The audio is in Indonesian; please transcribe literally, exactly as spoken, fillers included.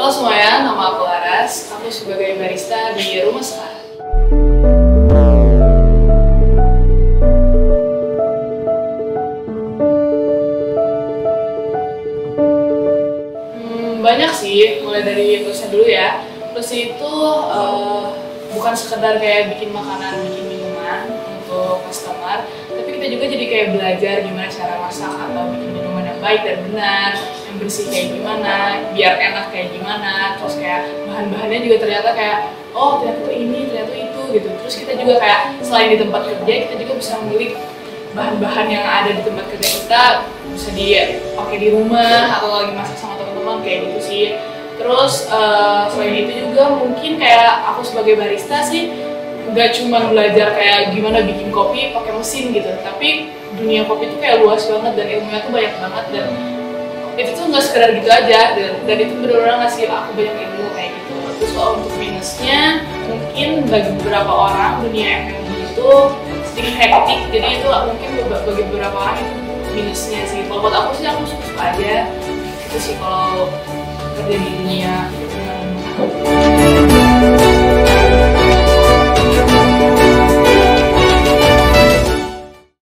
Halo semuanya, nama aku Laras. Aku sebagai barista di Rumah Sekar. Hmm, banyak sih, mulai dari plusnya dulu ya. Plusnya itu uh, bukan sekedar kayak bikin makanan, bikin minuman untuk customer, tapi kita juga jadi kayak belajar gimana cara masak atau bikin minuman yang baik dan benar, yang bersih kayak gimana, biar enak kayak gimana. Terus kayak bahan-bahannya juga ternyata kayak, oh ternyata ini, ternyata itu gitu. Terus kita juga kayak selain di tempat kerja, kita juga bisa memilih bahan-bahan yang ada di tempat kerja kita, bisa dipakai di rumah atau lagi masak sama teman-teman kayak gitu sih. Terus uh, selain itu juga mungkin kayak aku sebagai barista sih nggak cuma belajar kayak gimana bikin kopi pakai mesin gitu, tapi dunia kopi itu kayak luas banget dan ilmunya tuh banyak banget, dan itu tuh nggak sekedar gitu aja, dan, dan itu benar-benar ngasih aku banyak ilmu kayak gitu. Terus kalau untuk minusnya mungkin bagi beberapa orang dunia F M I itu sedikit hektik, jadi itu mungkin bagi beberapa orang itu minusnya sih. Kalau buat aku sih aku suka aja itu sih kalau kerja di dunia.